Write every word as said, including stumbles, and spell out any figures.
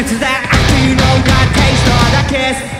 happy today after you know I taste all that kiss.